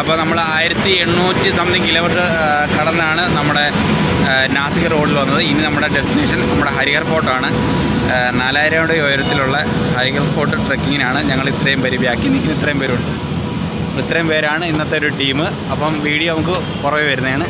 അപ്പോൾ നമ്മൾ 1800 something kilometre കടന്നാണ് നമ്മുടെ നാസിക് റോഡിൽ വന്നത്. ഇനി നമ്മുടെ ഡെസ്റ്റിനേഷൻ നമ്മുടെ ഹരിഹർഫോർട്ടാണ്. 4000 അടി ഉയരത്തിലുള്ള ഹരിഹർഫോർട്ട് ട്രക്കിങ്ങിനാണ് ഞങ്ങൾ ഇത്രയും പേര്, ബാക്കി നിൽക്കുന്ന ഇത്രയും പേരുണ്ട്. ഇത്രയും പേരാണ് ഇന്നത്തെ ഒരു ടീം. അപ്പം വീഡിയോ നമുക്ക് പുറമേ വരുന്നതാണ്.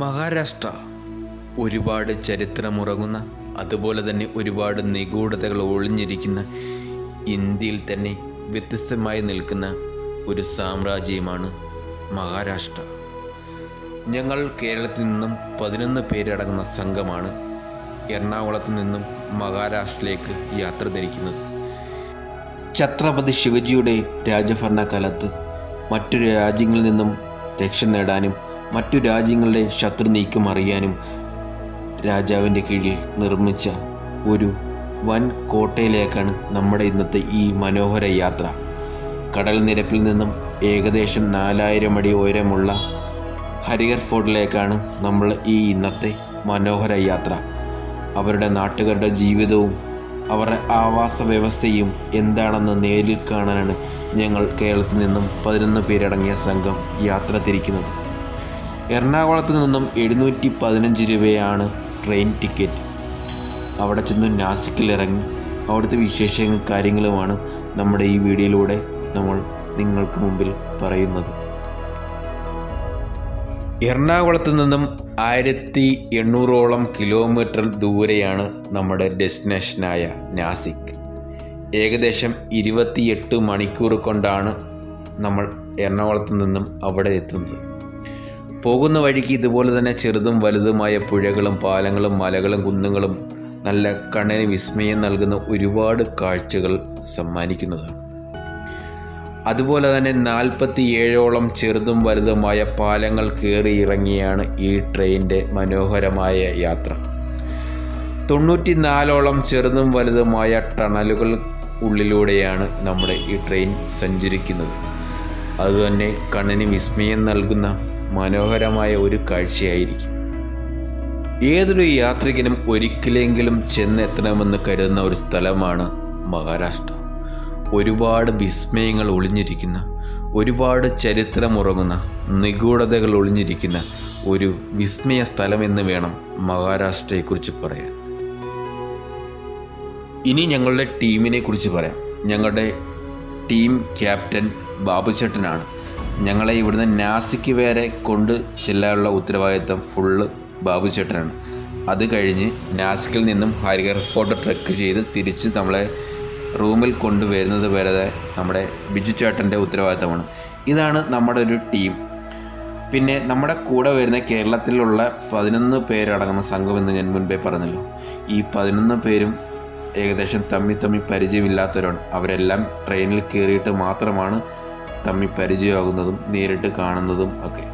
മഹാരാഷ്ട്ര ഒരുപാട് ചരിത്രമുറങ്ങുന്ന, അതുപോലെ തന്നെ ഒരുപാട് നിഗൂഢതകൾ ഒളിഞ്ഞിരിക്കുന്ന, ഇന്ത്യയിൽ തന്നെ വ്യത്യസ്തമായി നിൽക്കുന്ന ഒരു സാമ്രാജ്യമാണ് മഹാരാഷ്ട്ര. ഞങ്ങൾ കേരളത്തിൽ നിന്നും 11 പേരടങ്ങുന്ന സംഘമാണ് എറണാകുളത്ത് നിന്നും മഹാരാഷ്ട്രയിലേക്ക് യാത്ര തിരിക്കുന്നത്. ഛത്രപതി ശിവജിയുടെ രാജഭരണകാലത്ത് മറ്റു രാജ്യങ്ങളിൽ നിന്നും രക്ഷ നേടാനും മറ്റു രാജ്യങ്ങളുടെ ശത്രു നീക്കം അറിയാനും രാജാവിൻ്റെ കീഴിൽ നിർമ്മിച്ച ഒരു വൻ കോട്ടയിലേക്കാണ് നമ്മുടെ ഇന്നത്തെ ഈ മനോഹര യാത്ര. കടൽ നിരപ്പിൽ നിന്നും ഏകദേശം 4000 അടി ഉയരമുള്ള ഹരിഹർഫോർട്ടിലേക്കാണ് നമ്മൾ ഈ ഇന്നത്തെ മനോഹര യാത്ര. അവരുടെ നാട്ടുകാരുടെ ജീവിതവും അവരുടെ ആവാസ വ്യവസ്ഥയും എന്താണെന്ന് നേരിൽ കാണാനാണ് ഞങ്ങൾ കേരളത്തിൽ നിന്നും 11 പേരടങ്ങിയ സംഘം യാത്ര തിരിക്കുന്നത്. എറണാകുളത്ത് നിന്നും 715 രൂപയാണ് ട്രെയിൻ ടിക്കറ്റ്. അവിടെ ചെന്ന് നാസിക്കിലിറങ്ങി അവിടുത്തെ വിശേഷങ്ങളും കാര്യങ്ങളുമാണ് നമ്മുടെ ഈ വീഡിയോയിലൂടെ നമ്മൾ നിങ്ങൾക്ക് മുമ്പിൽ പറയുന്നത്. എറണാകുളത്ത് നിന്നും 1800ഓളം കിലോമീറ്റർ ദൂരെയാണ് നമ്മുടെ ഡെസ്റ്റിനേഷനായ നാസിക്. ഏകദേശം 28 മണിക്കൂർ കൊണ്ടാണ് നമ്മൾ എറണാകുളത്ത് നിന്നും അവിടെ എത്തുന്നത്. പോകുന്ന വഴിക്ക് ഇതുപോലെ തന്നെ ചെറുതും വലുതുമായ പുഴകളും പാലങ്ങളും മലകളും കുന്നുകളും നല്ല കണ്ണിന് വിസ്മയം നൽകുന്ന ഒരുപാട് കാഴ്ചകൾ സമ്മാനിക്കുന്നതാണ്. അതുപോലെ തന്നെ 47ഓളം ചെറുതും വലുതുമായ പാലങ്ങൾ കയറി ഇറങ്ങിയാണ് ഈ ട്രെയിനിൻ്റെ മനോഹരമായ യാത്ര. 94ഓളം ചെറുതും വലുതുമായ ടണലുകൾ ഉള്ളിലൂടെയാണ് നമ്മുടെ ഈ ട്രെയിൻ സഞ്ചരിക്കുന്നത്. അതുതന്നെ കണ്ണിന് വിസ്മയം നൽകുന്ന മനോഹരമായ ഒരു കാഴ്ചയായിരിക്കും. ഏതൊരു യാത്രികനും ഒരിക്കലെങ്കിലും ചെന്നെത്തണമെന്ന് കരുതുന്ന ഒരു സ്ഥലമാണ് മഹാരാഷ്ട്ര. ഒരുപാട് വിസ്മയങ്ങൾ ഒളിഞ്ഞിരിക്കുന്ന, ഒരുപാട് ചരിത്രമുറങ്ങുന്ന, നിഗൂഢതകൾ ഒളിഞ്ഞിരിക്കുന്ന ഒരു വിസ്മയ സ്ഥലമെന്ന് വേണം മഹാരാഷ്ട്രയെക്കുറിച്ച് പറയാൻ. ഇനി ഞങ്ങളുടെ ടീമിനെ കുറിച്ച് പറയാം. ഞങ്ങളുടെ ടീം ക്യാപ്റ്റൻ ബാബുചേട്ടനാണ്. ഞങ്ങളെ ഇവിടുന്ന് നാസിക്ക് വരെ കൊണ്ട് ചെല്ലാനുള്ള ഉത്തരവാദിത്തം ഫുള്ള് ബാബുചേട്ടനാണ്. അത് കഴിഞ്ഞ് നാസിക്കിൽ നിന്നും ഹരിഹർഫോർട്ട് ട്രെക്ക് ചെയ്ത് തിരിച്ച് നമ്മളെ റൂമിൽ കൊണ്ടുവരുന്നത് വരെ നമ്മുടെ ബിജു ചേട്ടൻ്റെ ഉത്തരവാദിത്തമാണ്. ഇതാണ് നമ്മുടെ ഒരു ടീം. പിന്നെ നമ്മുടെ കൂടെ വരുന്ന കേരളത്തിലുള്ള 11 പേരടങ്ങുന്ന സംഘമെന്ന് ഞാൻ മുൻപേ പറഞ്ഞല്ലോ. ഈ 11 പേരും ഏകദേശം തമ്മിൽ പരിചയമില്ലാത്തവരാണ്. അവരെല്ലാം ട്രെയിനിൽ കയറിയിട്ട് മാത്രമാണ് തമ്മിൽ പരിചയമാകുന്നതും നേരിട്ട് കാണുന്നതും ഒക്കെ.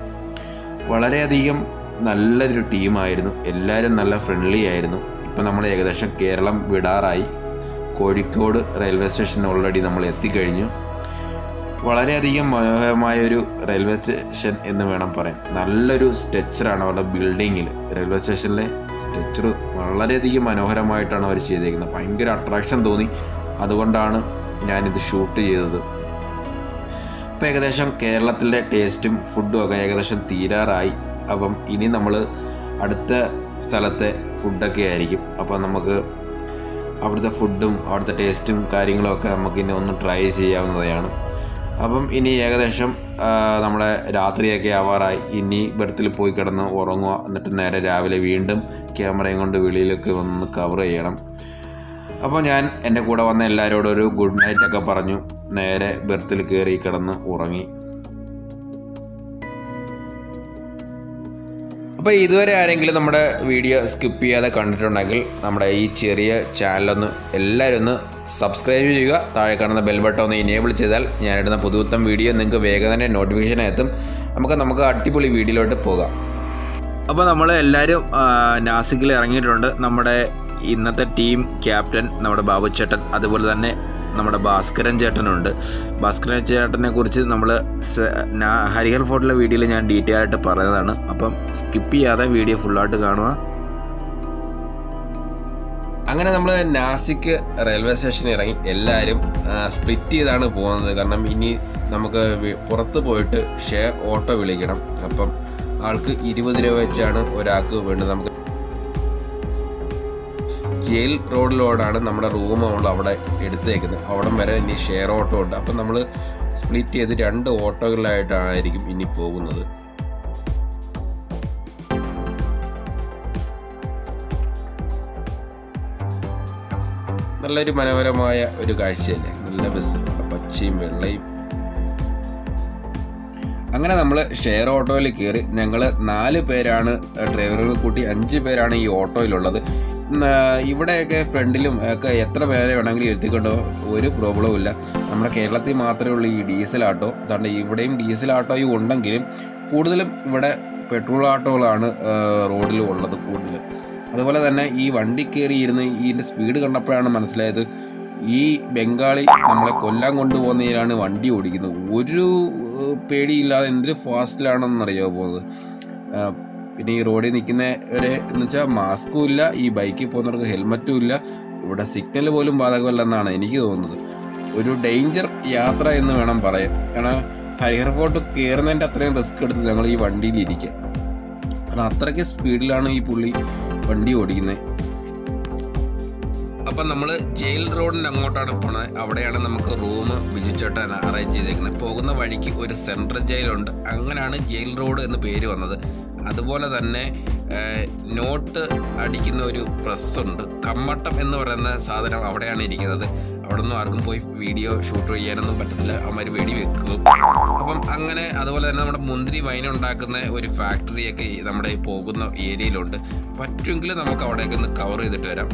വളരെയധികം നല്ലൊരു ടീമായിരുന്നു. എല്ലാവരും നല്ല ഫ്രണ്ട്ലി ആയിരുന്നു. ഇപ്പം നമ്മൾ ഏകദേശം കേരളം വിടാറായി. കോഴിക്കോട് റെയിൽവേ സ്റ്റേഷൻ ഓൾറെഡി നമ്മൾ എത്തിക്കഴിഞ്ഞു. വളരെയധികം മനോഹരമായൊരു റെയിൽവേ സ്റ്റേഷൻ എന്ന് വേണം പറയാൻ. നല്ലൊരു സ്ട്രക്ചറാണ് അവരുടെ ബിൽഡിങ്ങിൽ. റെയിൽവേ സ്റ്റേഷനിലെ സ്ട്രക്ചർ വളരെയധികം മനോഹരമായിട്ടാണ് അവർ ചെയ്തേക്കുന്നത്. ഭയങ്കര അട്രാക്ഷൻ തോന്നി. അതുകൊണ്ടാണ് ഞാനിത് ഷൂട്ട് ചെയ്തത്. ഇപ്പം ഏകദേശം കേരളത്തിലെ ടേസ്റ്റും ഫുഡും ഒക്കെ ഏകദേശം തീരാറായി. അപ്പം ഇനി നമ്മൾ അടുത്ത സ്ഥലത്തെ ഫുഡൊക്കെ ആയിരിക്കും. അപ്പം നമുക്ക് അവിടുത്തെ ഫുഡും അവിടുത്തെ ടേസ്റ്റും കാര്യങ്ങളുമൊക്കെ നമുക്കിനി ഒന്ന് ട്രൈ ചെയ്യാവുന്നതാണ്. അപ്പം ഇനി ഏകദേശം നമ്മുടെ രാത്രിയൊക്കെ ആവാറായി. ഇനി ബെർത്തിൽ പോയി കിടന്ന് ഉറങ്ങുക, എന്നിട്ട് നേരെ രാവിലെ വീണ്ടും ക്യാമറയും കൊണ്ട് വെളിയിലൊക്കെ വന്ന് കവർ ചെയ്യണം. അപ്പോൾ ഞാൻ എൻ്റെ കൂടെ വന്ന എല്ലാവരോടും ഒരു ഗുഡ് നൈറ്റ് ഒക്കെ പറഞ്ഞു നേരെ ബെർത്തിൽ കയറി കിടന്ന് ഉറങ്ങി. അപ്പോൾ ഇതുവരെ ആരെങ്കിലും നമ്മുടെ വീഡിയോ സ്കിപ്പ് ചെയ്യാതെ കണ്ടിട്ടുണ്ടെങ്കിൽ നമ്മുടെ ഈ ചെറിയ ചാനലൊന്ന് എല്ലാവരും ഒന്ന് സബ്സ്ക്രൈബ് ചെയ്യുക. താഴെ കാണുന്ന ബെൽ ബട്ടൺ ഒന്ന് എനേബിൾ ചെയ്താൽ ഞാനിടുന്ന പുതുത്തം വീഡിയോ നിങ്ങൾക്ക് വേഗം തന്നെ നോട്ടിഫിക്കേഷൻ എത്തും. നമുക്ക് അടിപൊളി വീഡിയോയിലോട്ട് പോകാം. അപ്പോൾ നമ്മൾ എല്ലാവരും നാസിക്കിൽ ഇറങ്ങിയിട്ടുണ്ട്. നമ്മുടെ ഇന്നത്തെ ടീം ക്യാപ്റ്റൻ നമ്മുടെ ബാബു ചേട്ടൻ, അതുപോലെ തന്നെ നമ്മുടെ ഭാസ്കരൻ ചേട്ടനുണ്ട്. ഭാസ്കരൻ ചേട്ടനെ കുറിച്ച് നമ്മൾ ഹരിഹർ ഫോർട്ടിലെ വീഡിയോയിൽ ഞാൻ ഡീറ്റെയിൽ ആയിട്ട് പറഞ്ഞതാണ്. അപ്പം സ്കിപ്പ് ചെയ്യാതെ വീഡിയോ ഫുള്ളായിട്ട് കാണുക. അങ്ങനെ നമ്മൾ നാസിക് റെയിൽവേ സ്റ്റേഷനിൽ ഇറങ്ങി. എല്ലാവരും സ്പ്ലിറ്റ് ചെയ്താണ് പോകുന്നത്. കാരണം ഇനി നമുക്ക് പുറത്ത് പോയിട്ട് ഷെയർ ഓട്ടോ വിളിക്കണം. അപ്പം ആൾക്ക് 20 രൂപ വെച്ചാണ് ഒരാൾക്ക് വേണ്ടത്. നമുക്ക് ജയിൽ റോഡിലോടാണ് നമ്മുടെ റൂം നമ്മൾ അവിടെ എടുത്തേക്കുന്നത്. അവിടം വരെ ഇനി ഷെയർ ഓട്ടോ ഉണ്ട്. അപ്പം നമ്മൾ സ്പ്ലിറ്റ് ചെയ്ത് 2 ഓട്ടോകളിലായിട്ടായിരിക്കും ഇനി പോകുന്നത്. നല്ലൊരു മനോഹരമായ ഒരു കാഴ്ചയല്ലേ, നല്ല ബസ്, പച്ചയും വെള്ളയും. അങ്ങനെ നമ്മൾ ഷെയർ ഓട്ടോയിൽ കയറി. ഞങ്ങൾ 4 പേരാണ് ഡ്രൈവറുകൾ കൂട്ടി 5 പേരാണ് ഈ ഓട്ടോയിലുള്ളത്. ഇവിടെയൊക്കെ ഫ്രണ്ടിലും ഒക്കെ എത്ര പേരെ വേണമെങ്കിലും എത്തിക്കൊണ്ടോ, ഒരു പ്രോബ്ലവും ഇല്ല. നമ്മുടെ കേരളത്തിൽ മാത്രമേ ഉള്ളൂ ഈ ഡീസൽ ആട്ടോ. അതുകൊണ്ട് ഇവിടെയും ഡീസൽ ആട്ടോയും ഉണ്ടെങ്കിലും കൂടുതലും ഇവിടെ പെട്രോൾ ആട്ടോകളാണ് റോഡിലും ഉള്ളത് കൂടുതലും. അതുപോലെ തന്നെ ഈ വണ്ടി കയറിയിരുന്ന് ഇതിൻ്റെ സ്പീഡ് കണ്ടപ്പോഴാണ് മനസ്സിലായത് ഈ ബംഗാളി നമ്മളെ കൊല്ലാൻ കൊണ്ടുപോകുന്നതിലാണ് വണ്ടി ഓടിക്കുന്നത്. ഒരു പേടിയില്ലാതെ എന്തൊരു ഫാസ്റ്റിലാണെന്നറിയാൻ പോകുന്നത്. പിന്നെ ഈ റോഡിൽ നിൽക്കുന്നവരെ എന്ന് വെച്ചാൽ മാസ്കും ഇല്ല, ഈ ബൈക്കിൽ പോകുന്നവർക്ക് ഹെൽമറ്റും ഇല്ല. ഇവിടെ സിഗ്നൽ പോലും ബാധകമല്ലെന്നാണ് എനിക്ക് തോന്നുന്നത്. ഒരു ഡേഞ്ചർ യാത്ര എന്ന് വേണം പറയാൻ. കാരണം ഹരിഹർഫോർട്ട് കയറുന്നതിൻ്റെ അത്രയും റിസ്ക് എടുത്ത് ഞങ്ങൾ ഈ വണ്ടിയിൽ ഇരിക്കുക. കാരണം അത്രയ്ക്ക് സ്പീഡിലാണ് ഈ പുള്ളി വണ്ടി ഓടിക്കുന്നത്. അപ്പം നമ്മൾ ജയിൽ റോഡിൻ്റെ അങ്ങോട്ടാണ് പോണത്. അവിടെയാണ് നമുക്ക് റൂം വിജിച്ചേട്ടാൻ അറേഞ്ച് ചെയ്തേക്കുന്നത്. പോകുന്ന വഴിക്ക് ഒരു സെൻട്രൽ ജയിലുണ്ട്. അങ്ങനെയാണ് ജയിൽ റോഡ് എന്ന് പേര് വന്നത്. അതുപോലെ തന്നെ നോട്ട് അടിക്കുന്ന ഒരു പ്രസ്സുണ്ട്. കമ്മട്ടം എന്ന് പറയുന്ന സാധനം അവിടെയാണ് ഇരിക്കുന്നത്. അവിടെ ഒന്നും ആർക്കും പോയി വീഡിയോ ഷൂട്ട് ചെയ്യാനൊന്നും പറ്റത്തില്ല, അവന്മാർ വേടി വെക്കും. അപ്പം അങ്ങനെ അതുപോലെ തന്നെ നമ്മുടെ മുന്തിരി വൈൻ ഉണ്ടാക്കുന്ന ഒരു ഫാക്ടറിയൊക്കെ നമ്മുടെ പോകുന്ന ഏരിയയിലുണ്ട്. പറ്റുമെങ്കിൽ നമുക്ക് അവിടെയൊക്കെ ഒന്ന് കവർ ചെയ്തിട്ട് വരാം.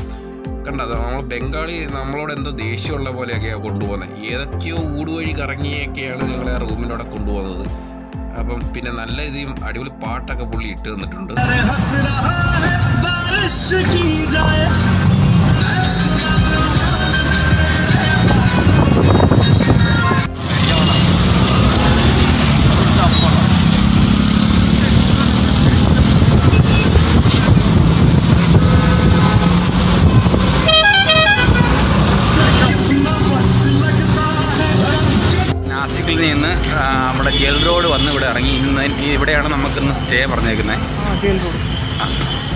കണ്ടത് നമ്മൾ ബംഗാളി നമ്മളോട് എന്തോ ദേഷ്യമുള്ള പോലെയൊക്കെയാണ് കൊണ്ടുപോകുന്നത്. ഏതൊക്കെയോ ഊടുവഴി കറങ്ങിയൊക്കെയാണ് ഞങ്ങളെ റൂമിനോടെ കൊണ്ടുപോകുന്നത്. അപ്പം പിന്നെ നല്ല രീതിയിൽ അടിപൊളി പാട്ടൊക്കെ പുള്ളി ഇട്ട് തന്നിട്ടുണ്ട്. നാസിക്കിൽ നിന്ന് നമ്മുടെ ജയിൽ റോഡ് വന്ന് ഇവിടെ ഇറങ്ങി. ഇവിടെയാണ് നമുക്കിന്ന് സ്റ്റേ പറഞ്ഞേക്കുന്നത്.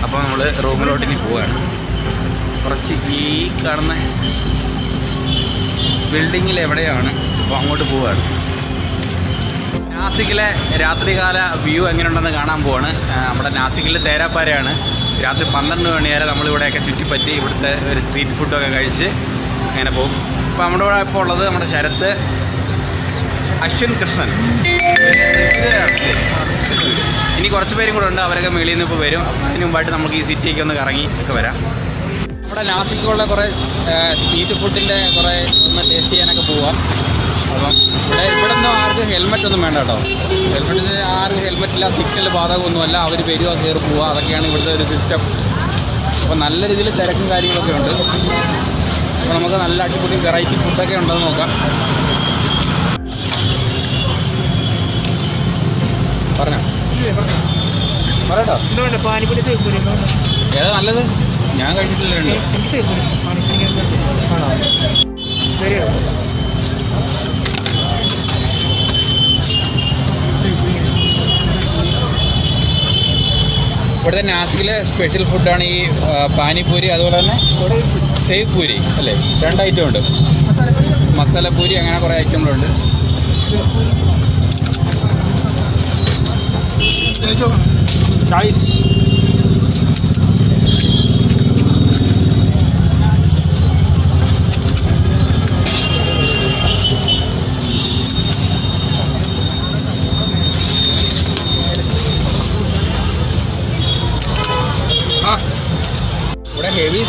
അപ്പോൾ നമ്മൾ റൂമിലോട്ട് ഇനി പോവുകയാണ്. കുറച്ച് ഈ കാണുന്ന ബിൽഡിങ്ങിൽ എവിടെയാണ്, അപ്പോൾ അങ്ങോട്ട് പോവുകയാണ്. നാസിക്കിലെ രാത്രികാല വ്യൂ എങ്ങനെയുണ്ടെന്ന് കാണാൻ പോവാണ്. നമ്മുടെ നാസിക്കിലെ തേരാപ്പാരയാണ്. രാത്രി 12 മണി വരെ നമ്മളിവിടെയൊക്കെ ചുറ്റിപ്പറ്റി ഇവിടുത്തെ ഒരു സ്ട്രീറ്റ് ഫുഡൊക്കെ കഴിച്ച് അങ്ങനെ പോകും. അപ്പോൾ നമ്മുടെ ഇവിടെ ഇപ്പോൾ ഉള്ളത് നമ്മുടെ ശരത്ത്, അശ്വിൻ, കൃഷ്ണൻ, ഇനി കുറച്ച് പേരും കൂടെ ഉണ്ട്. അവരൊക്കെ മേളിൽ നിന്ന് ഇപ്പോൾ വരും. അതിന് മുമ്പായിട്ട് നമുക്ക് ഈ സിറ്റിയൊക്കെ ഒന്ന് കറങ്ങി ഒക്കെ വരാം. നമ്മുടെ നാസിക്കുള്ള കുറേ സ്ട്രീറ്റ് ഫുഡിൻ്റെ കുറേ ഒന്ന് ടേസ്റ്റ് ചെയ്യാനൊക്കെ പോവാം. അപ്പം ഇവിടെ നിന്നും ആർക്കും ഹെൽമെറ്റ് ഒന്നും വേണ്ട കേട്ടോ. ഹെൽമെറ്റിന് ആർക്കും ഹെൽമെറ്റില്ല, സിഗ്നൽ ബാധകമൊന്നുമല്ല. അവർ വരിക, കയറി പോവുക, അതൊക്കെയാണ് ഇവിടുത്തെ ഒരു സിസ്റ്റം. അപ്പോൾ നല്ല രീതിയിൽ തിരക്കും കാര്യങ്ങളൊക്കെ ഉണ്ട്. അപ്പോൾ നമുക്ക് നല്ല അടിപൊളി വെറൈറ്റി ഫുഡൊക്കെ ഉണ്ടെന്ന് നോക്കാം. ഏതാ നല്ലത്? ഞാൻ കഴിച്ചിട്ടില്ല. ഇവിടുത്തെ നാസിക്കിലെ സ്പെഷ്യൽ ഫുഡാണ് ഈ പാനിപ്പൂരി. അതുപോലെ തന്നെ സേവ് പൂരി അല്ലേ, 2 ഐറ്റം ഉണ്ട്. മസാലപ്പൂരി, അങ്ങനെ കുറേ ഐറ്റങ്ങളുണ്ട്.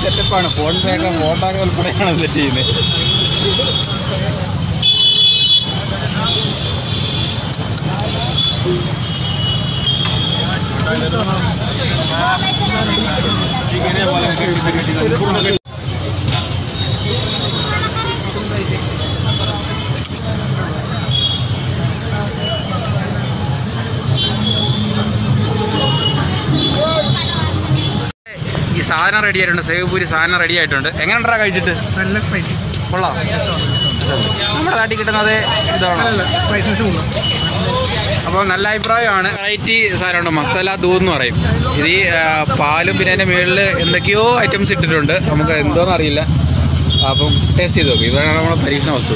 സെറ്റപ്പാണ്. ഫോൺ പേക്ക് ഫോട്ടോക്ക് ഉൾപ്പെടെയാണ് സെറ്റ് ചെയ്യുന്നത്. ഈ സാധനം റെഡി ആയിട്ടുണ്ട്. സേവപൂരി സാധനം റെഡി ആയിട്ടുണ്ട്. എങ്ങനെ ഉണ്ടാ കഴിച്ചിട്ട്? നല്ല സ്പൈസി കൊള്ളാം. നമ്മുടെ നാട്ടിൽ കിട്ടുന്നത് ഇതാണ് സ്പൈസസ്. അപ്പോൾ നല്ല അഭിപ്രായമാണ്. വെറൈറ്റി സാധനമുണ്ട്. മസാല ദൂത് എന്ന് പറയും. ഇത് പാലും പിന്നെ അതിൻ്റെ മുകളിൽ എന്തൊക്കെയോ ഐറ്റംസ് ഇട്ടിട്ടുണ്ട്. നമുക്ക് എന്തോന്നും അറിയില്ല. അപ്പം ടേസ്റ്റ് ചെയ്ത് നോക്കും. ഇതാണ് നമ്മുടെ പരീക്ഷണ വസ്തു.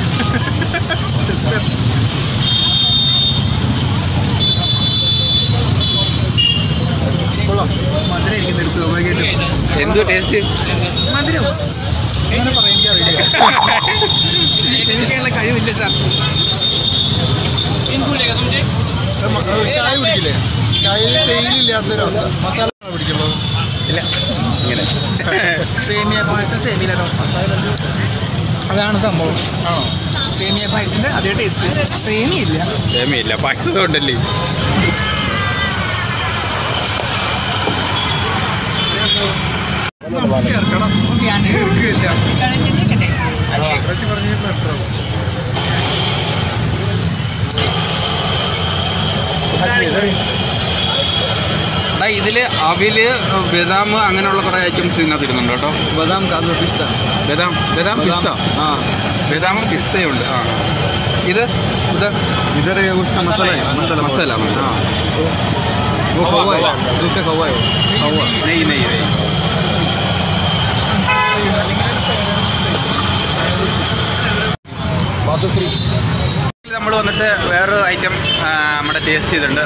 എന്ത് ടേസ്റ്റ്? മധുരം എങ്ങനെ പറയാം എനിക്കറിയില്ല. എനിക്കുള്ള കഴിവില്ല സാർ. ചായ കുടിക്കില്ലേ? ചായ തേയിലില്ലാത്തൊരവസ്ഥ. മസാല പിടിക്കുമ്പോൾ ഇല്ല, ഇങ്ങനെ സേമിയ പായസം. സേമിയയുടെ അവസ്ഥ അതാണ് സംഭവം. ആണോ? സേമിയ പായസിൻ്റെ അതേ ടേസ്റ്റ്. സേമിയില്ല, സേമിയില്ല, പായസം ഉണ്ടല്ലേ. ചേർക്കണം ഇതിൽ അവില്, ബദാം, അങ്ങനെയുള്ള കുറേ ഐറ്റംസ് ഇതിനകത്ത് ഇരുന്നുണ്ട് കേട്ടോ. ബദാം കാജു പിസ്ത. ബദാം ബദാം പിസ്ത. ആ, ബദാമും പിസ്തയുണ്ട്. ആ, ഇത് ഇത് ഇതര ഉഷ്ണ മസാല മസാല മസാല മസാല. ആ, ഓ ഹവായ ദൂസ ഹവായ ഹവായ നെയ് നെയ് നെയ്. നമ്മൾ വന്നിട്ട് വേറൊരു ഐറ്റം നമ്മുടെ ടേസ്റ്റ് ചെയ്തിട്ടുണ്ട്.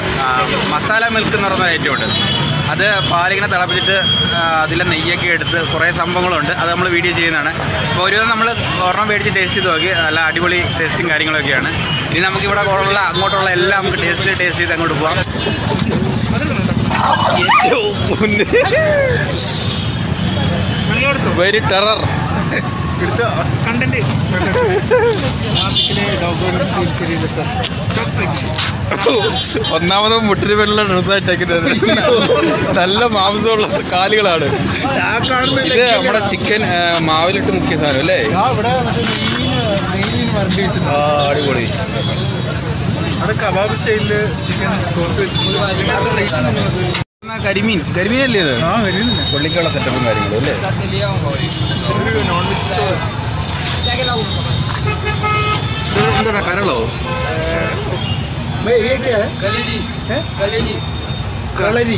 മസാല മിൽക്ക് എന്ന് പറഞ്ഞൊരു ഐറ്റം ഉണ്ട്. അത് പാലിങ്ങനെ തിളപ്പിച്ചിട്ട് അതിലെ നെയ്യൊക്കെ എടുത്ത് കുറേ സംഭവങ്ങളുണ്ട്. അത് നമ്മൾ വീഡിയോ ചെയ്യുന്നതാണ്. അപ്പോൾ ഒരു നമ്മൾ ഒരെണ്ണം മേടിച്ച് ടേസ്റ്റ് ചെയ്ത് നോക്കി. നല്ല അടിപൊളി ടേസ്റ്റും കാര്യങ്ങളൊക്കെയാണ്. ഇനി നമുക്കിവിടെ ഉള്ള അങ്ങോട്ടുള്ള എല്ലാം നമുക്ക് ടേസ്റ്റ് ചെയ്ത് അങ്ങോട്ട് പോകാം. വെരി ടെറർ ഒന്നാമത് മുട്ടിന് വെള്ള ഡ്രസ്സായിട്ടേക്കുന്നത്. നല്ല മാംസമുള്ള കാലുകളാണ്. ഇത് നമ്മുടെ ചിക്കൻ മാവിലിട്ട് മുക്കിയ സാധനം അല്ലേ? അടിപൊളി. അവിടെ കബാബ് സ്റ്റൈലില് ചിക്കൻ കോർത്ത് വെച്ചിട്ടുണ്ട്. കരിമീൻ, കരിമീനല്ലേ ഇത്? പുള്ളിക്കുള്ള സെറ്റപ്പും കാര്യങ്ങളും അല്ലേ? എന്താ കരളോ? കളരി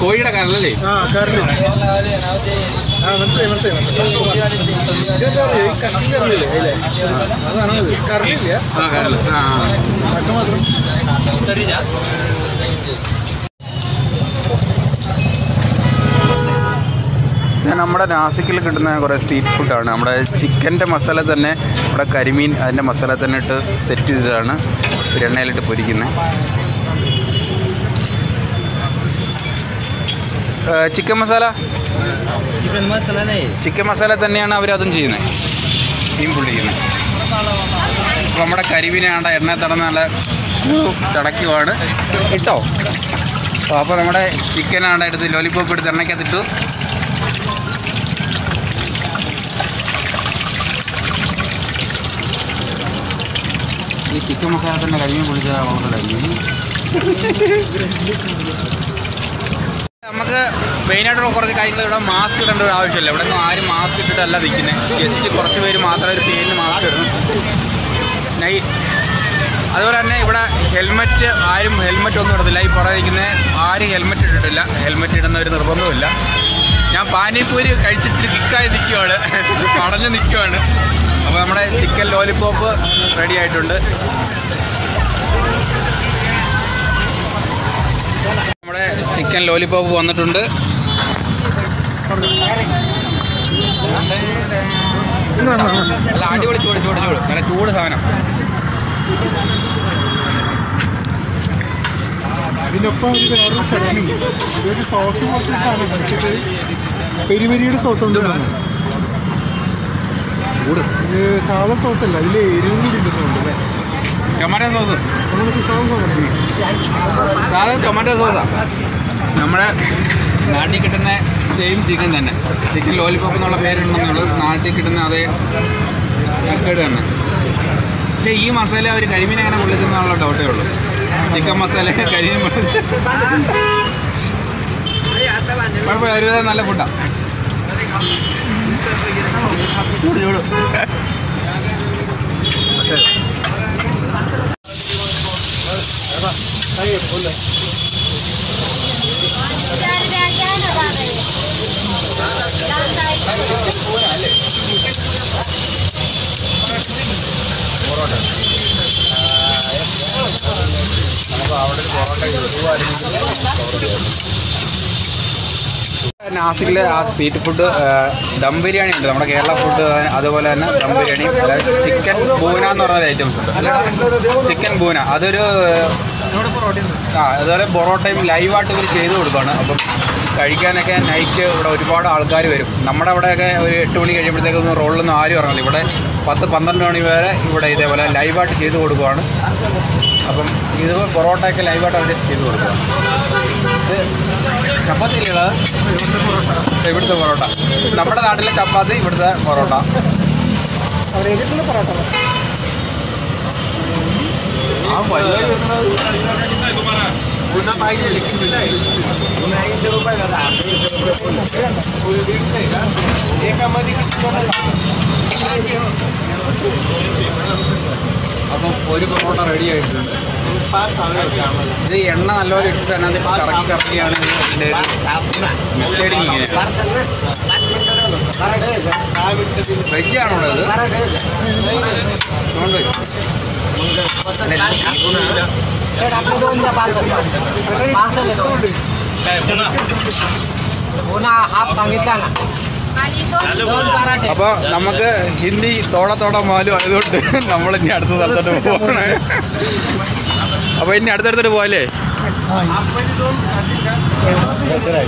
കോഴിയുടെ കരളല്ലേ? മനസ്സിലായി മനസ്സിലായി മനസ്സിലായി. കത്തി കറിയില്ലേ? അതാണ് കറിയില്ല. നമ്മുടെ നാസിക്കിൽ കിട്ടുന്ന കുറേ സ്ട്രീറ്റ് ഫുഡാണ്. നമ്മുടെ ചിക്കൻ്റെ മസാല തന്നെ നമ്മുടെ കരിമീൻ അതിൻ്റെ മസാല തന്നെ ഇട്ട് സെറ്റ് ചെയ്തതാണ്. എണ്ണയിലിട്ട് പൊരിക്കുന്നത്. ചിക്കൻ മസാല, ചിക്കൻ മസാല തന്നെയാണ് അവരതും ചെയ്യുന്നത്. മീൻ പൊള്ളിക്കുന്നത് നമ്മുടെ കരിമീനാണ്ട എണ്ണ തടന്നാണ് തിളയ്ക്കുവാണ് ഇട്ടോ. അപ്പോൾ നമ്മുടെ ചിക്കനാണ്ട എടുത്ത് ലോലിപോപ്പ് എടുത്ത് എണ്ണയ്ക്കകത്തിട്ടു. ഈ ചിക്കൻ മസാല തന്നെ കരിമീൻ പൊള്ളിച്ചാൽ വളരെ നമുക്ക് മെയിനായിട്ടുള്ള കുറച്ച് കാര്യങ്ങൾ. ഇവിടെ മാസ്ക് ഇടേണ്ട ഒരു ആവശ്യമില്ല. ഇവിടെ നിന്ന് ആരും മാസ്ക് ഇട്ടിട്ടല്ല നിൽക്കുന്നത്. ജസ്റ്റ് കുറച്ച് പേര് മാത്രമേ ഒരു പേരിന് മാസ്ക് ഇടുന്നു. അതുപോലെ തന്നെ ഇവിടെ ഹെൽമെറ്റ്, ആരും ഹെൽമെറ്റ് ഒന്നും ഇടത്തില്ല. ഈ പുറകെ നിൽക്കുന്നത് ആരും ഹെൽമെറ്റ് ഇട്ടിട്ടില്ല. ഹെൽമെറ്റ് ഇടുന്ന ഒരു നിർബന്ധമില്ല. ഞാൻ പാനിപ്പൂരി കഴിച്ചിട്ട് കിക്കായി നിൽക്കുകയാണ്, അടഞ്ഞു നിൽക്കുകയാണ്. അപ്പോൾ നമ്മുടെ ചിക്കൻ ലോലിപോപ്പ് റെഡി ആയിട്ടുണ്ട്. നമ്മുടെ ചിക്കൻ ലോലിപോപ്പ് വന്നിട്ടുണ്ട്. നല്ല അടിപൊളി ചൂട് ചൂട് ചൂട് നല്ല ചൂട് സാധനം. अभी सॉस पेरी पेरी सॉस साधा सॉस टमाटो सॉस साधा टमाटो सॉस നമ്മുടെ നാട്ടിൽ കിട്ടുന്ന സെയിം ചിക്കൻ തന്നെ ചിക്കൻ ലോലിപോപ്പ് എന്നുള്ള പേരുണ്ടെന്ന് നമ്മൾ നാട്ടിൽ കിട്ടുന്ന അതേ മെത്തേഡ് തന്നെ പക്ഷേ ഈ മസാല അവർ കരിമീൻ എങ്ങനെ കൊള്ളിക്കുന്നുള്ള ഡൗട്ടേ ഉള്ളൂ ചിക്കൻ മസാല കരിമീൻ നല്ല ഫുഡാ നാസിക്കിലെ ആ സ്ട്രീറ്റ് ഫുഡ് ദം ബിരിയാണി ഉണ്ട് നമ്മുടെ കേരള ഫുഡ് അതുപോലെ തന്നെ ദം ബിരിയാണി അതായത് ചിക്കൻ ബൂന എന്ന് പറഞ്ഞൊരു ഐറ്റംസ് ഉണ്ട് ചിക്കൻ ബൂന അതൊരു ആ അതുപോലെ പൊറോട്ടയും ലൈവായിട്ട് ഇവർ ചെയ്ത് കൊടുക്കുകയാണ് അപ്പം കഴിക്കാനൊക്കെ നൈറ്റ് ഇവിടെ ഒരുപാട് ആൾക്കാർ വരും നമ്മുടെ അവിടെയൊക്കെ ഒരു 8 മണി കഴിയുമ്പോഴത്തേക്കൊന്നും റോളിലൊന്നും ആരും ഇറങ്ങില്ല ഇവിടെ 10-12 മണി വരെ ഇവിടെ ഇതേപോലെ ലൈവായിട്ട് ചെയ്ത് കൊടുക്കുകയാണ് അപ്പം ഇതുപോലെ പൊറോട്ടയൊക്കെ ലൈവായിട്ട് അവർ ചെയ്ത് കൊടുക്കുകയാണ് ഇത് ചപ്പാത്തിയിലുള്ള ഇവിടുത്തെ പൊറോട്ട നമ്മുടെ നാട്ടിലെ ചപ്പാത്തി ഇവിടുത്തെ പൊറോട്ട അപ്പം ഒരു പൊറോട്ട റെഡി ആയിട്ടുണ്ട് ഇത് എണ്ണ നല്ലപോലെ ഇട്ടിട്ട് അതിനകത്ത് കറക്കി കറക്കിയാണ് ഇതിൻ്റെ വെജാണോ ഇത് നോൺ വെജ് അപ്പോൾ നമുക്ക് ഹിന്ദി തോടത്തോടെ മാലും ആയതുകൊണ്ട് നമ്മളിനി അടുത്ത സ്ഥലത്തോട്ട് പോകണേ അപ്പോൾ ഇനി അടുത്തടുത്തോട്ട് പോകല്ലേ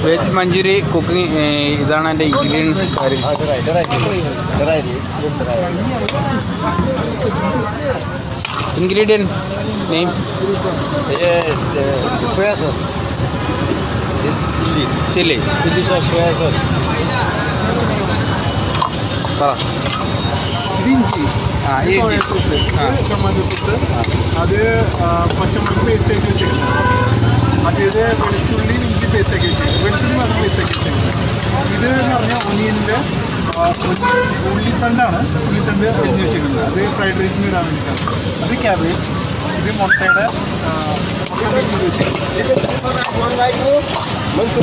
വെജ് മഞ്ചൂരി കുക്കിംഗ് ഇതാണ് എൻ്റെ ഇൻഗ്രീഡിയൻസ് കാര്യം ingredients name soya sauce chili sauce soya sauce sara green chili tomato sauce adu pachamal paste cheyidikku adide chili inji paste cheyidikku vegetable മാത്രം paste cheyidikku idu enna onion la ഉള്ളിത്തണ്ടാണ് ഉള്ളിത്തണ്ട് അരിഞ്ഞ് വെച്ചിരിക്കുന്നത് അത് fried റൈസിന് ഇടാൻ വേണ്ടിയിട്ടാണ് അത് cabbage ഇത് മുട്ടയുടെ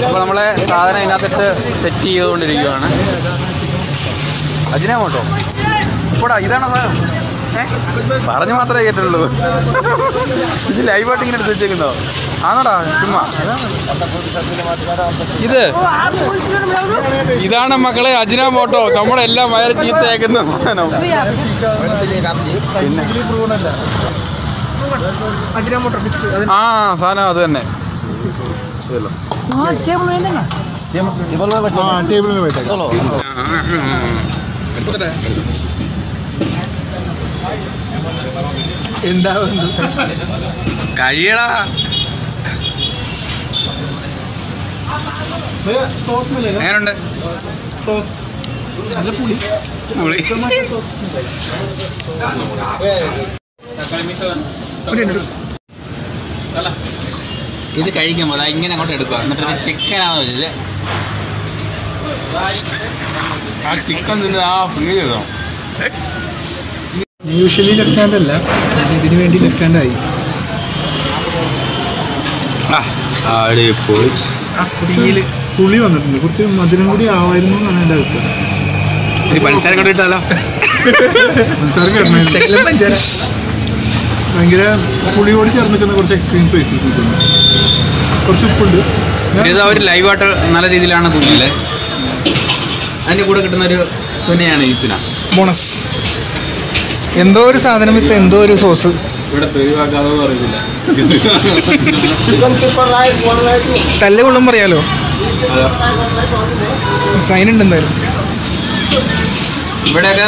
അപ്പോൾ നമ്മളെ സാധനം ഇതിനകത്തിട്ട് സെറ്റ് ചെയ്തുകൊണ്ടിരിക്കുകയാണ് അജിന മോട്ടോ ഇപ്പോടാ ഇതാണ് പറഞ്ഞു മാത്രമേ കേട്ടുള്ളൂ ഇത് ലൈവായിട്ട് ഇങ്ങനെ എടുത്ത് വെച്ചേക്കുന്നോ ആണോടാ ചുമ്മാ ഇത് ഇതാണ് മക്കളെ അജിന മോട്ടോ നമ്മളെല്ലാം വയറ് ചീത്തയാക്കുന്ന സാധനം ആ സാധനം അത് തന്നെ എന്താ കഴിയടാ എങ്ങനുണ്ട് ഇത് കഴിക്കുമ്പോൾ അതാ ഇങ്ങനെ അങ്ങോട്ട് എടുക്കുക എന്നിട്ട് ചിക്കനാന്ന് വെച്ചത് ആ ചിക്കൻ തന്നെ ആ ഫീൽ ചെയ്തോ യൂഷ്വലി ലെഫ്റ്റ് ഹാൻഡ് അല്ല ഇതിനു വേണ്ടി ലെഫ്റ്റ് ഹാൻഡ് ആയി പുളി വന്നിട്ടുണ്ട് കുറച്ച് മധുരം കൂടി ആവായിരുന്നു എന്നാണ് എൻ്റെ അഭിപ്രായം ഭയങ്കര പുളിയോട് ചേർന്നിരിക്കുന്ന കുറച്ച് എക്സ്ട്രീം സ്പൈസസ് കിട്ടുന്നു കുറച്ച് ഉപ്പുണ്ട് അവർ ലൈവായിട്ട് നല്ല രീതിയിലാണ് കുക്കിങ്ങില് അതിൻ്റെ കൂടെ കിട്ടുന്നൊരു സുനയാണ് ഈ സുന ബോണസ് എന്തോ ഒരു സാധനം വിത്ത് എന്തോ ഒരു സോസ് തല്ലുകൊള്ളും പറയാലോ സൈൻ ഉണ്ട് എന്തായാലും. ഇവിടെയൊക്കെ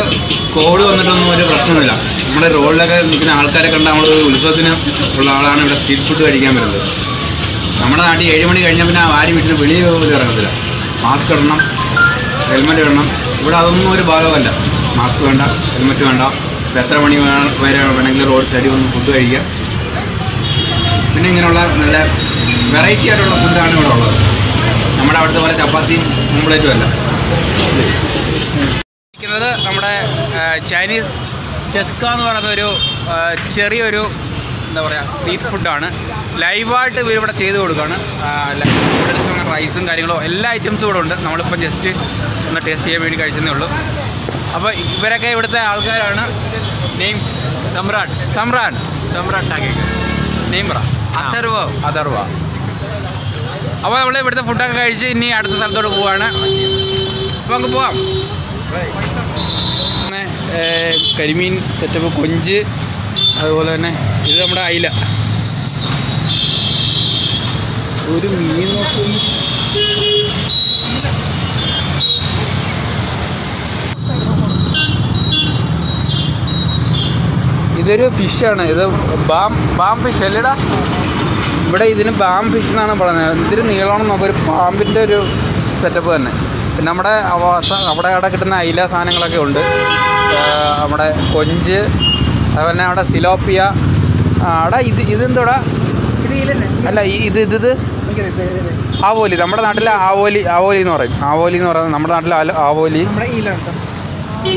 കോവിഡ് വന്നിട്ടൊന്നും ഒരു പ്രശ്നമില്ല. നമ്മുടെ റോഡിലൊക്കെ നിൽക്കുന്ന ആൾക്കാരെ കണ്ട നമ്മൾ ഉത്സവത്തിന് ഉള്ള ആളാണ് ഇവിടെ സ്ട്രീറ്റ് ഫുഡ് കഴിക്കാൻ വരുന്നത്. നമ്മുടെ നാട്ടിൽ 7 മണി കഴിഞ്ഞാൽ പിന്നെ ആര് വീട്ടിന് വെളിയിൽ പോലും ഇറങ്ങത്തില്ല. മാസ്ക് ഇടണം, ഹെൽമെറ്റ് ഇടണം. ഇവിടെ അതൊന്നും ഒരു ഭാഗമല്ല. മാസ്ക് വേണ്ട, ഹെൽമെറ്റ് വേണ്ട. ഇപ്പോൾ 3 മണി വേണമെങ്കിൽ റോഡ് സൈഡിൽ വന്ന് ഫുഡ് കഴിക്കുക. പിന്നെ ഇങ്ങനെയുള്ള നല്ല വെറൈറ്റി ആയിട്ടുള്ള ഫുഡാണ് ഇവിടെ ഉള്ളത്. നമ്മുടെ അവിടുത്തെ പോലെ ചപ്പാത്തിയും ഓംപ്ലേറ്റും അല്ല. നമ്മുടെ ചൈനീസ് ചെസ്ക എന്ന് പറയുന്നൊരു ചെറിയൊരു എന്താ പറയുക സ്ട്രീറ്റ് ഫുഡാണ്. ലൈവായിട്ട് ഇവർ ഇവിടെ ചെയ്ത് കൊടുക്കുകയാണ്. റൈസും കാര്യങ്ങളോ എല്ലാ ഐറ്റംസും ഇവിടെ ഉണ്ട്. നമ്മളിപ്പോൾ ജസ്റ്റ് ഒന്ന് ടേസ്റ്റ് ചെയ്യാൻ വേണ്ടി കഴിച്ചതേ ഉള്ളൂ. അപ്പോൾ ഇവരൊക്കെ ഇവിടുത്തെ ആൾക്കാരാണ്. നെയിം സമ്രാട്ട് സമ്രാൻ സമ്രാട്ട് ടാക്കേക്ക് നെയ്മ്ര അഥർവ അഥർവ. അപ്പോൾ നമ്മൾ ഇവിടുത്തെ ഫുഡൊക്കെ കഴിച്ച് ഇനി അടുത്ത സ്ഥലത്തോട്ട് പോവുകയാണ്. അപ്പോൾ നമുക്ക് പോവാം. അങ്ങനെ കരിമീൻ സെറ്റപ്പ്, കൊഞ്ച്, അതുപോലെ തന്നെ ഇത് നമ്മുടെ അയില. ഒരു മീൻ നോക്കി ഇതൊരു ഫിഷാണ്. ഇത് ബാം ഫിഷ് അല്ലേടാ? ഇവിടെ ഇതിന് ബാം ഫിഷ് എന്നാണ് പറയുന്നത്. ഇതിന് നീളമാണെന്ന് നോക്കാം, ഒരു പാമ്പിൻ്റെ ഒരു സെറ്റപ്പ് തന്നെ. പിന്നെ നമ്മുടെ അവിടെ അവിടെ കിട്ടുന്ന അയില സാധനങ്ങളൊക്കെ ഉണ്ട്. നമ്മുടെ കൊഞ്ച്, അതുപോലെ തന്നെ അവിടെ സിലോപ്പിയ. അവിടെ ഇതെന്തോടാ? അല്ല ഇത് ഇത് ഇത് ആവോലി. നമ്മുടെ നാട്ടിൽ ആവോലി എന്ന് പറയും. ആവോലി എന്ന് പറയുന്നത് നമ്മുടെ നാട്ടിൽ ആവോലി.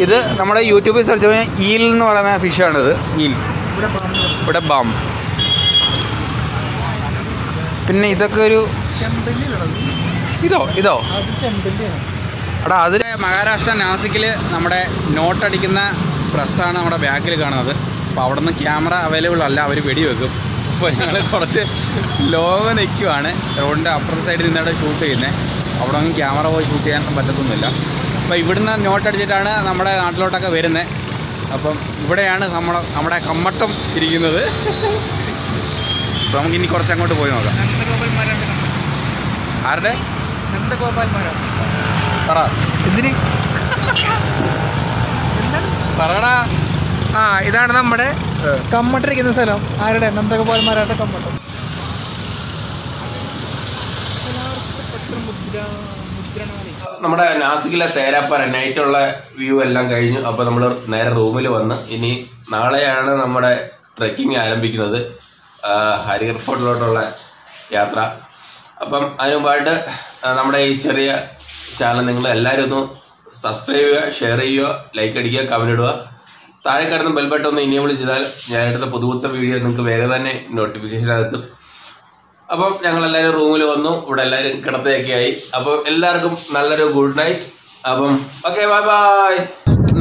ഇത് നമ്മുടെ യൂട്യൂബിൽ സെർച്ച് ചെയ്യാൻ ഈൽ എന്ന് പറയുന്ന ഫിഷാണിത്. ഈൽ ഇവിടെ ബാം. പിന്നെ ഇതൊക്കെ ഒരു ഇതോ ഇതോ എടാ അതിൽ മഹാരാഷ്ട്ര നാസിക്കിൽ നമ്മുടെ നോട്ടടിക്കുന്ന പ്രസ്സാണ് നമ്മുടെ ബാക്കിൽ കാണുന്നത്. അപ്പോൾ അവിടെ നിന്ന് ക്യാമറ അവൈലബിൾ അല്ല, അവർ വെടിവെക്കും. അപ്പോൾ ഞങ്ങൾ കുറച്ച് ലോങ് നിൽക്കുവാണ്. റോഡിൻ്റെ അപ്പുറത്തെ സൈഡിൽ നിന്നവിടെ ഷൂട്ട് ചെയ്യുന്നത്. അവിടെ ഒന്നും ക്യാമറ പോയി ഷൂട്ട് ചെയ്യാനൊന്നും പറ്റത്തൊന്നുമില്ല. അപ്പോൾ ഇവിടുന്ന് നോട്ടടിച്ചിട്ടാണ് നമ്മുടെ നാട്ടിലോട്ടൊക്കെ വരുന്നത്. അപ്പം ഇവിടെയാണ് നമ്മുടെ കമ്മട്ടം ഇരിക്കുന്നത്. അപ്പോൾ നമുക്കിനി കുറച്ച് അങ്ങോട്ട് പോയി നോക്കാം. ആരുടെ പറ ഇതിന് പറടാ. ആ ഇതാണ് നമ്മുടെ കമ്മട്ടിരിക്കുന്ന സ്ഥലം. ആരുടെ? നന്ദഗോപാൽമാരുടെ കമ്മട്ടം. നമ്മുടെ നാസിക്കിലെ തേരാപ്പാറ നൈറ്റുള്ള വ്യൂ എല്ലാം കഴിഞ്ഞു. അപ്പോൾ നമ്മൾ നേരെ റൂമിൽ വന്ന് ഇനി നാളെയാണ് നമ്മുടെ ട്രെക്കിംഗ് ആരംഭിക്കുന്നത്, ഹരിഹർഫോർട്ടിലോട്ടുള്ള യാത്ര. അപ്പം അതിന് മുമ്പായിട്ട് നമ്മുടെ ഈ ചെറിയ ചാനൽ നിങ്ങൾ എല്ലാവരും ഒന്ന് സബ്സ്ക്രൈബ് ചെയ്യുക, ഷെയർ ചെയ്യുക, ലൈക്ക് അടിക്കുക, കമൻറ്റ് ഇടുക. താഴെ കിടന്ന് ബെൽ ബട്ടൺ ഒന്ന് ഇനിയും ചെയ്താൽ ഞാൻ എടുത്ത പുതുത്ത വീഡിയോ നിങ്ങൾക്ക് വേഗം തന്നെ നോട്ടിഫിക്കേഷനകത്തും. അപ്പം ഞങ്ങളെല്ലാവരും റൂമിൽ വന്നു. ഇവിടെ എല്ലാവരും കിടത്തയൊക്കെ ആയി. അപ്പം എല്ലാവർക്കും നല്ലൊരു ഗുഡ് നൈറ്റ്. അപ്പം ഓക്കെ, ബൈ ബൈ.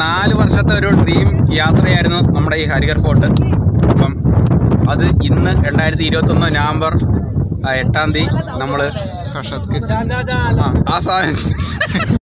4 വർഷത്തെ ഒരു ഡ്രീം യാത്രയായിരുന്നു നമ്മുടെ ഈ ഹരിഹർഫോർട്ട്. അപ്പം അത് ഇന്ന് 2021 നവംബർ 8-ാം തീയതി നമ്മൾ ആ സാധനം